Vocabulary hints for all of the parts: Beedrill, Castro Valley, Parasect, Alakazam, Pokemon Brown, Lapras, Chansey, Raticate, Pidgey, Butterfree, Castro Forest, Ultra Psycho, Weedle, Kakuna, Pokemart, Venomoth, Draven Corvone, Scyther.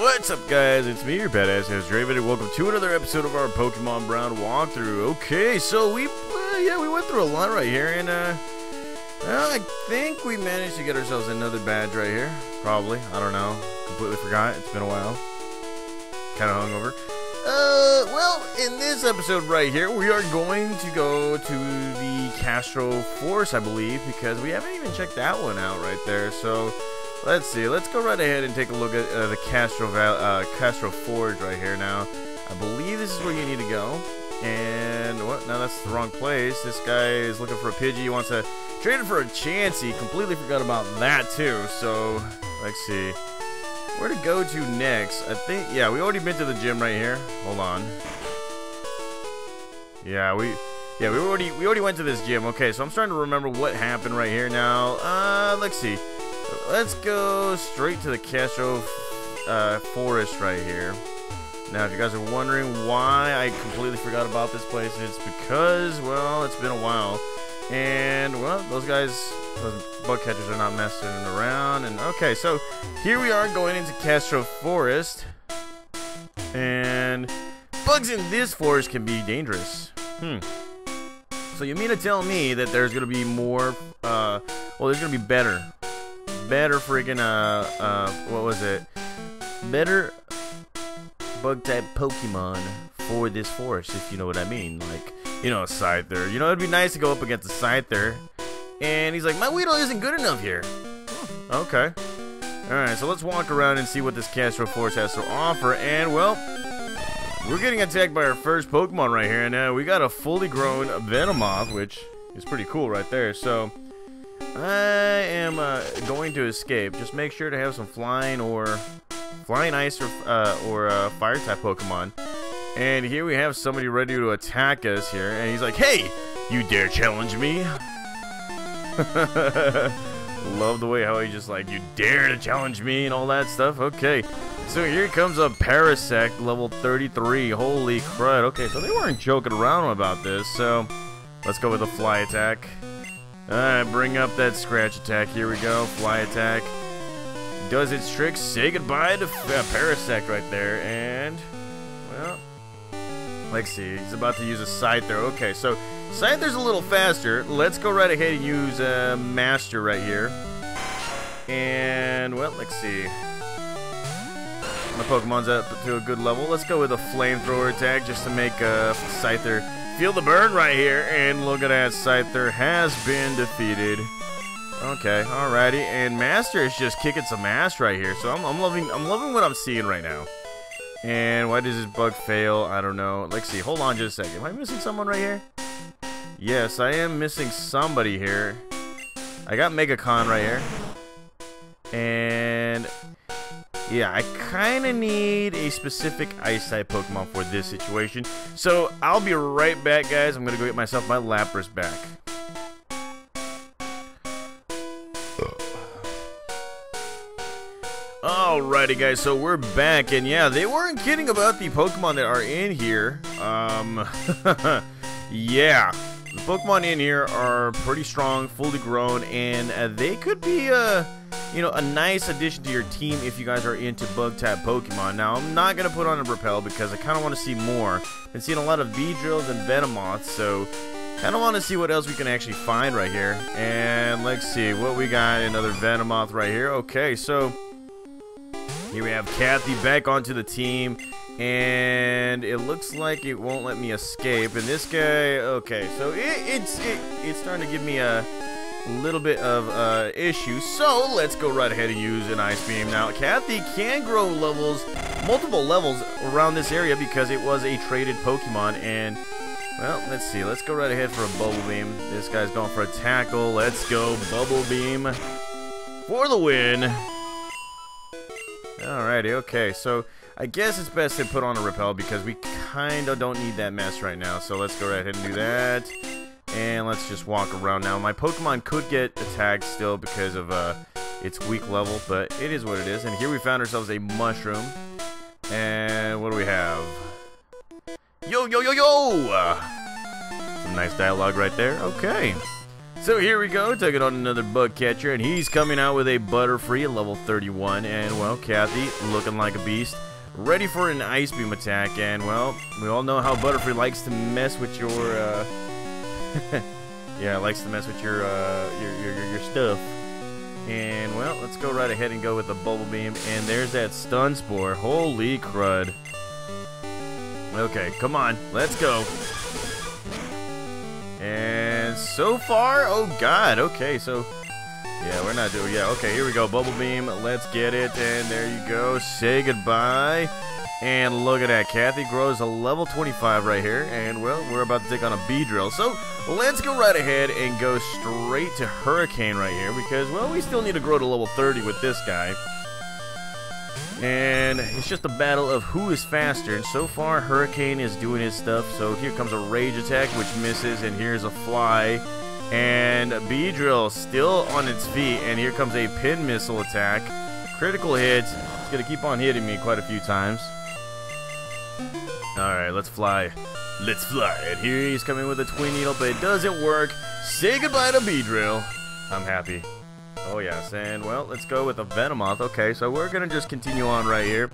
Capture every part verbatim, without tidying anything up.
What's up, guys? It's me, your badass host Draven, and welcome to another episode of our Pokemon Brown walkthrough. Okay, so we, uh, yeah, we went through a lot right here, and uh, well, I think we managed to get ourselves another badge right here. Probably, I don't know. Completely forgot. It's been a while. Kind of hungover. Uh, well, in this episode right here, we are going to go to the Castro Forest, I believe, because we haven't even checked that one out right there. So. Let's see. Let's go right ahead and take a look at uh, the Castro Val uh, Castro Forge right here. Now, I believe this is where you need to go. And what? No, that's the wrong place. This guy is looking for a Pidgey. He wants to trade it for a Chansey. Completely forgot about that too. So let's see where to go to next. I think. Yeah, we already been to the gym right here. Hold on. Yeah, we. Yeah, we already we already went to this gym. Okay, so I'm starting to remember what happened right here now. Uh, let's see. Let's go straight to the Castro uh, Forest right here. Now, if you guys are wondering why I completely forgot about this place, it's because, well, it's been a while. And, well, those guys, those bug catchers are not messing around. And, okay, so here we are going into Castro Forest. And bugs in this forest can be dangerous. Hmm. So you mean to tell me that there's going to be more, uh, well, there's going to be better. Better freaking, uh, uh, what was it? Better bug type Pokemon for this forest, if you know what I mean. Like, you know, a Scyther. You know, it'd be nice to go up against a Scyther. And he's like, my Weedle isn't good enough here. Oh, okay. Alright, so let's walk around and see what this Castro Forest has to offer. And, well, we're getting attacked by our first Pokemon right here. And uh, we got a fully grown Venomoth, which is pretty cool right there. So. I am uh, going to escape. Just make sure to have some flying or flying ice or uh, or uh, fire type Pokemon. And here we have somebody ready to attack us here, and he's like, "Hey, you dare challenge me?" Love the way how he just like, "You dare to challenge me" and all that stuff. Okay, so here comes a Parasect level thirty-three. Holy crud! Okay, so they weren't joking around about this. So let's go with a fly attack. Alright, bring up that scratch attack. Here we go. Fly attack. Does its trick. Say goodbye to uh, Parasect right there. And, well, let's see. He's about to use a Scyther. Okay, so Scyther's a little faster. Let's go right ahead and use a uh, Master right here. And, well, let's see. My Pokemon's up to a good level. Let's go with a Flamethrower attack just to make uh, Scyther feel the burn right here, and look at that, Scyther has been defeated. Okay, alrighty, and Master is just kicking some ass right here. So I'm, I'm loving, I'm loving what I'm seeing right now. And why does this bug fail? I don't know. Let's see. Hold on, just a second. Am I missing someone right here? Yes, I am missing somebody here. I got Megacon right here, and yeah, I kind of need a specific Ice-type Pokemon for this situation. So, I'll be right back, guys. I'm going to go get myself my Lapras back. Alrighty, guys. So, we're back. And, yeah, they weren't kidding about the Pokemon that are in here. Um, yeah. The Pokemon in here are pretty strong, fully grown, and uh, they could be, uh... you know, a nice addition to your team if you guys are into bug-type Pokemon. Now, I'm not going to put on a Repel because I kind of want to see more. Been seeing a lot of Beedrills and Venomoths, so I don't want to see what else we can actually find right here. And let's see what we got. Another Venomoth right here. Okay, so here we have Kathy back onto the team. And it looks like it won't let me escape. And this guy, okay, so it, it's, it, it's starting to give me a little bit of uh, issue, so let's go right ahead and use an Ice Beam. Now, Kathy can grow levels, multiple levels around this area because it was a traded Pokemon, and, well, let's see. Let's go right ahead for a Bubble Beam. This guy's going for a tackle. Let's go Bubble Beam for the win. Alrighty, okay, so I guess it's best to put on a Repel because we kind of don't need that mess right now, so let's go right ahead and do that. And let's just walk around now. My Pokemon could get attacked still because of uh, its weak level, but it is what it is. And here we found ourselves a Mushroom. And what do we have? Yo, yo, yo, yo! Uh, some nice dialogue right there. Okay. So here we go, taking on another bug catcher, and he's coming out with a Butterfree at level thirty-one, and well, Kathy looking like a beast, ready for an Ice Beam attack, and well, we all know how Butterfree likes to mess with your, uh, yeah, likes to mess with your, uh, your, your, your stuff. And well, let's go right ahead and go with the Bubble Beam, and there's that Stun Spore. Holy crud. Okay, come on, let's go. And so far, oh god, okay, so yeah, we're not doing, yeah, okay, here we go, Bubble Beam, let's get it, and there you go, say goodbye. And look at that, Kathy grows to level twenty-five right here, and well, we're about to take on a Beedrill, so let's go right ahead and go straight to Hurricane right here, because well, we still need to grow to level thirty with this guy. And it's just a battle of who is faster, and so far Hurricane is doing his stuff. So here comes a Rage Attack, which misses, and here's a Fly, and Beedrill still on its feet, and here comes a Pin Missile attack, critical hits. It's gonna keep on hitting me quite a few times. Alright, let's fly, let's fly, and here he's coming with a Twin Needle, but it doesn't work. Say goodbye to Beedrill. I'm happy. Oh yes, and well, let's go with a Venomoth. Okay, so we're gonna just continue on right here,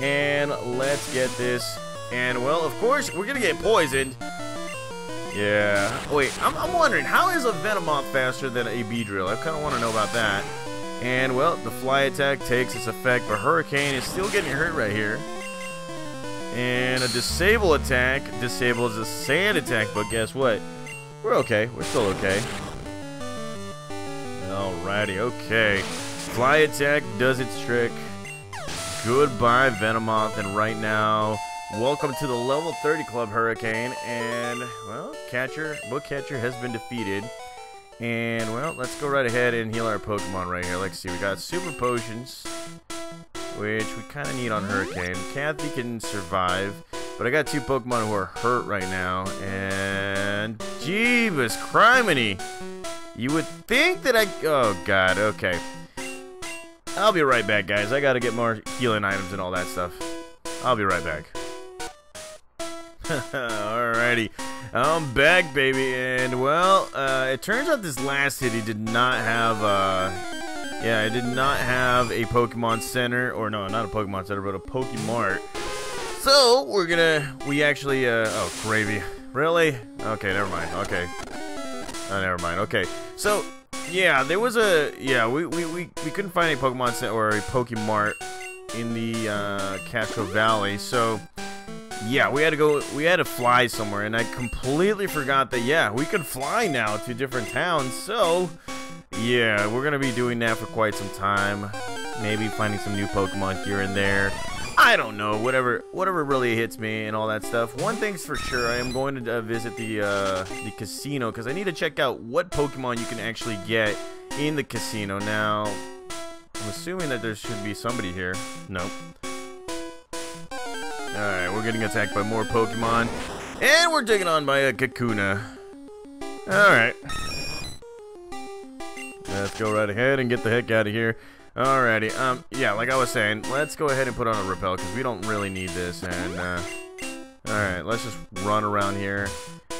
and let's get this, and well, of course, we're gonna get poisoned. Yeah, oh, wait, I'm, I'm wondering, how is a Venomoth faster than a Beedrill? I kinda wanna know about that. And well, the Fly attack takes its effect, but Hurricane is still getting hurt right here. And a Disable attack disables a Sand attack, but guess what? We're okay, we're still okay. Alrighty, okay. Fly attack does its trick. Goodbye, Venomoth, and right now, welcome to the level thirty club, Hurricane. And well, catcher, book catcher has been defeated. And well, let's go right ahead and heal our Pokemon right here. Let's see, we got super potions, which we kind of need on Hurricane. Kathy can survive, but I got two Pokemon who are hurt right now. And Jeebus Criminy! You would think that I... Oh, God. Okay. I'll be right back, guys. I gotta get more healing items and all that stuff. I'll be right back. Alrighty. I'm back, baby. And, well, uh, it turns out this last hit, he did not have... Uh, yeah, I did not have a Pokemon Center. Or, no, not a Pokemon Center, but a Pokemart. So, we're gonna... We actually... Uh, oh, gravy. Really? Okay, never mind. Okay. Oh, never mind. Okay, so yeah, there was a yeah we we, we, we couldn't find a Pokemon Center or a Pokemart in the uh, Castro Valley, so yeah, we had to go we had to fly somewhere, and I completely forgot that yeah we could fly now to different towns. So yeah, we're gonna be doing that for quite some time, maybe finding some new Pokemon here and there. I don't know, whatever whatever really hits me and all that stuff. One thing's for sure, I am going to uh, visit the uh, the casino, because I need to check out what Pokemon you can actually get in the casino. Now, I'm assuming that there should be somebody here. Nope. Alright, we're getting attacked by more Pokemon. And we're taken on by a Kakuna. Alright. Let's go right ahead and get the heck out of here. Alrighty, um, yeah, like I was saying, let's go ahead and put on a repel, because we don't really need this, and, uh, alright, let's just run around here.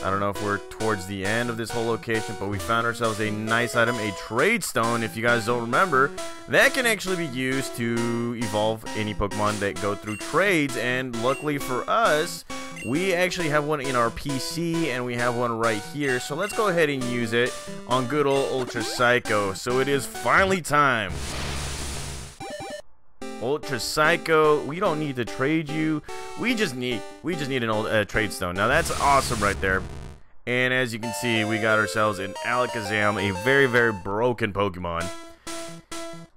I don't know if we're towards the end of this whole location, but we found ourselves a nice item, a Trade Stone, if you guys don't remember, that can actually be used to evolve any Pokemon that go through trades, and luckily for us, we actually have one in our P C, and we have one right here, so let's go ahead and use it on good old Ultra Psycho. So it is finally time! Ultra Psycho, we don't need to trade you. We just need, we just need an old uh, Trade Stone. Now that's awesome right there. And as you can see, we got ourselves an Alakazam, a very, very broken Pokemon.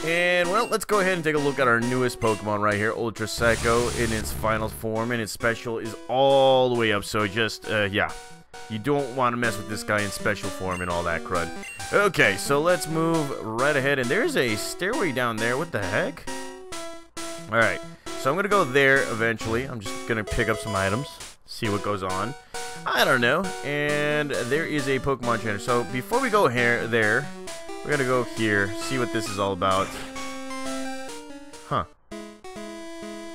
And well, let's go ahead and take a look at our newest Pokemon right here, Ultra Psycho, in its final form, and its special is all the way up. So just, uh, yeah, you don't want to mess with this guy in special form and all that crud. Okay, so let's move right ahead, and there's a stairway down there. What the heck? Alright, so I'm gonna go there eventually. I'm just gonna pick up some items, see what goes on. I don't know. And there is a Pokemon trainer. So before we go here, there, we're gonna go here, see what this is all about. Huh.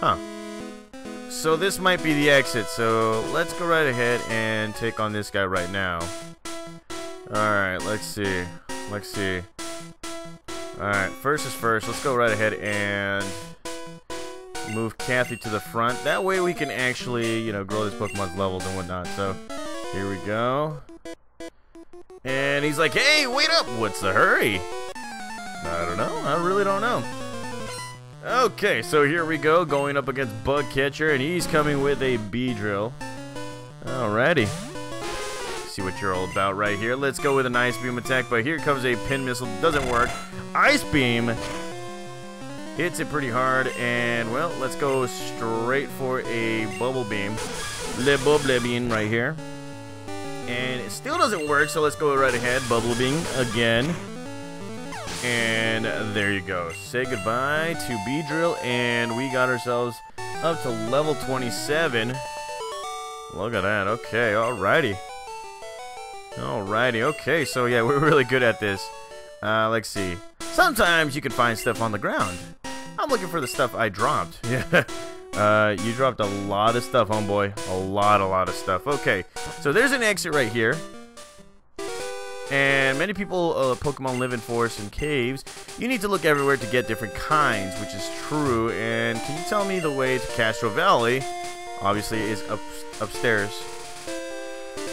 Huh. So this might be the exit. So let's go right ahead and take on this guy right now. Alright, let's see. Let's see. Alright, first is first. Let's go right ahead and move Kathy to the front. That way we can actually, you know, grow this Pokemon's levels and whatnot. So, here we go. And he's like, hey, wait up! What's the hurry? I don't know. I really don't know. Okay, so here we go, going up against Bug Catcher, and he's coming with a Beedrill. Alrighty. See what you're all about right here. Let's go with an Ice Beam attack, but here comes a Pin Missile. Doesn't work. Ice Beam hits it pretty hard, and, well, let's go straight for a Bubble Beam. Le Bubble Beam right here. And it still doesn't work, so let's go right ahead. Bubble Beam again. And there you go. Say goodbye to Beedrill, and we got ourselves up to level twenty-seven. Look at that. Okay, alrighty. Alrighty, okay. So, yeah, we're really good at this. Uh, let's see. Sometimes you can find stuff on the ground. I'm looking for the stuff I dropped. Yeah. Uh, you dropped a lot of stuff, homeboy. A lot, a lot of stuff. Okay, so there's an exit right here. And many people, uh, Pokemon live in forests and caves. You need to look everywhere to get different kinds, which is true. And can you tell me the way to Castro Valley? Obviously, is up upstairs.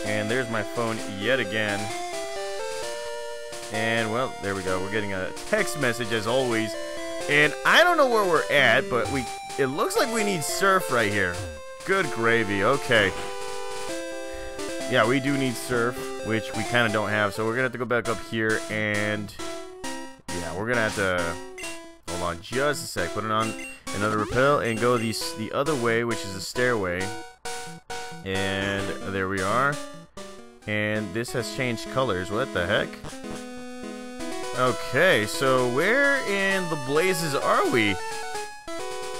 And there's my phone yet again. And, well, there we go. We're getting a text message, as always. And I don't know where we're at, but we it looks like we need surf right here. Good gravy. Okay. Yeah, we do need surf, which we kind of don't have, so we're going to have to go back up here, and yeah, we're going to have to, hold on just a sec, put it on another rappel, and go the, the other way, which is the stairway, and there we are, and this has changed colors, what the heck? Okay, so where in the blazes are we?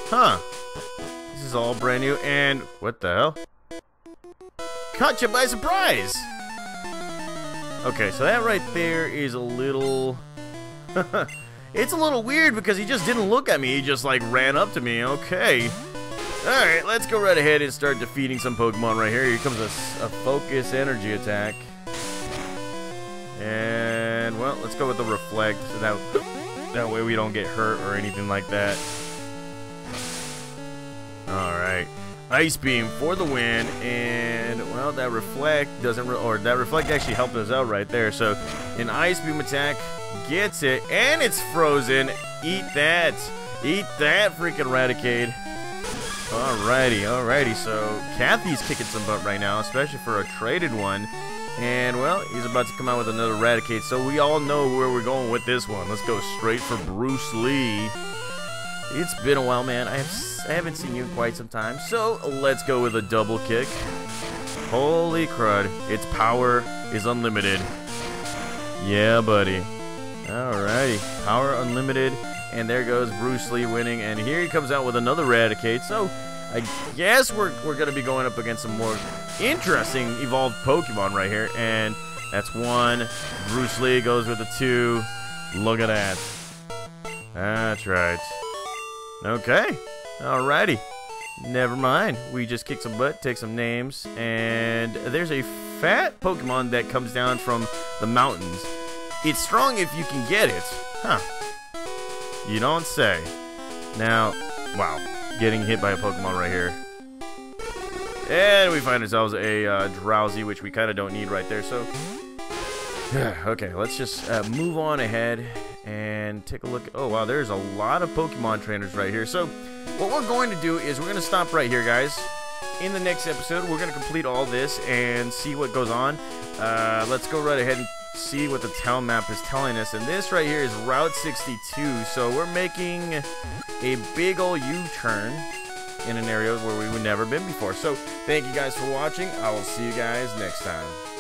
Huh, this is all brand new, and what the hell? Caught you by surprise! Okay, so that right there is a little... it's a little weird because he just didn't look at me, he just like ran up to me, okay. Alright, let's go right ahead and start defeating some Pokemon right here. Here comes a, a Focus Energy attack. And, well, let's go with the Reflect, so that, that way we don't get hurt or anything like that. Alright. Ice Beam for the win, and well, that reflect doesn't, re or that reflect actually helped us out right there. So, an Ice Beam attack gets it, and it's frozen. Eat that, eat that, freaking Raticate. Alrighty, alrighty. So, Kathy's kicking some butt right now, especially for a traded one. And well, he's about to come out with another Raticate, so we all know where we're going with this one. Let's go straight for Bruce Lee. It's been a while, man. I have. I haven't seen you in quite some time, so let's go with a double kick. Holy crud, its power is unlimited. Yeah, buddy. Alrighty, power unlimited, and there goes Bruce Lee winning, and here he comes out with another Raticate, so I guess we're, we're going to be going up against some more interesting evolved Pokemon right here, and that's one. Bruce Lee goes with a two. Look at that. That's right. Okay. Alrighty, never mind. We just kick some butt, take some names, and there's a fat Pokemon that comes down from the mountains. It's strong if you can get it. Huh. You don't say. Now, wow, getting hit by a Pokemon right here. And we find ourselves a uh, Drowsy, which we kind of don't need right there, so... okay, let's just uh, move on ahead and take a look. Oh, wow, there's a lot of Pokemon trainers right here, so... what we're going to do is we're going to stop right here, guys. In the next episode, we're going to complete all this and see what goes on. Uh, let's go right ahead and see what the town map is telling us. And this right here is Route sixty-two. So we're making a big old U-turn in an area where we would never been before. So thank you guys for watching. I will see you guys next time.